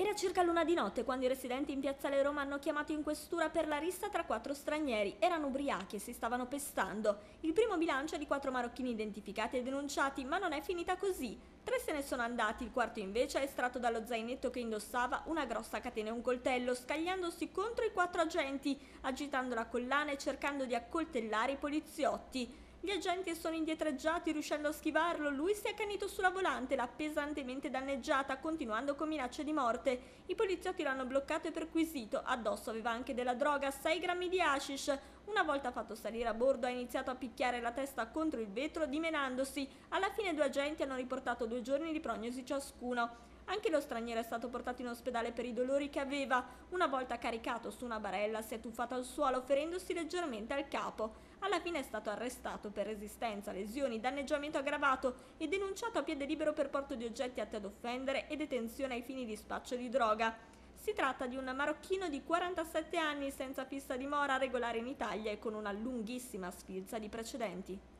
Era circa l'una di notte quando i residenti in Piazzale Roma hanno chiamato in questura per la rissa tra 4 stranieri. Erano ubriachi e si stavano pestando. Il primo bilancio è di 4 marocchini identificati e denunciati, ma non è finita così. 3 se ne sono andati, il quarto invece è estratto dallo zainetto che indossava una grossa catena e un coltello, scagliandosi contro i 4 agenti, agitando la collana e cercando di accoltellare i poliziotti. Gli agenti sono indietreggiati, riuscendo a schivarlo. Lui si è accanito sulla volante, l'ha pesantemente danneggiata, continuando con minacce di morte. I poliziotti l'hanno bloccato e perquisito. Addosso aveva anche della droga, 6 grammi di hashish. Una volta fatto salire a bordo, ha iniziato a picchiare la testa contro il vetro, dimenandosi. Alla fine 2 agenti hanno riportato 2 giorni di prognosi ciascuno. Anche lo straniero è stato portato in ospedale per i dolori che aveva. Una volta caricato su una barella si è tuffato al suolo, ferendosi leggermente al capo. Alla fine è stato arrestato per resistenza, lesioni, danneggiamento aggravato e denunciato a piede libero per porto di oggetti atti ad offendere e detenzione ai fini di spaccio di droga. Si tratta di un marocchino di 47 anni senza fissa dimora, regolare in Italia e con una lunghissima sfilza di precedenti.